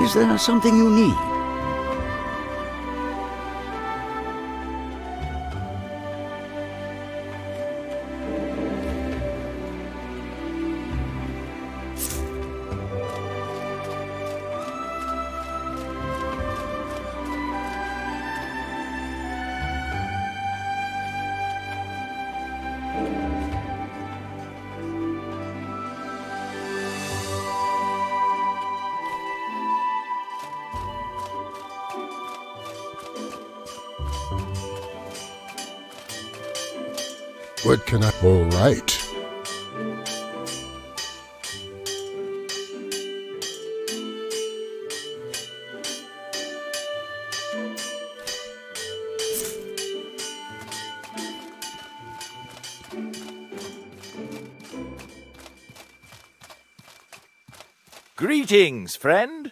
Is there something you need? What can I... All right. Greetings, friend.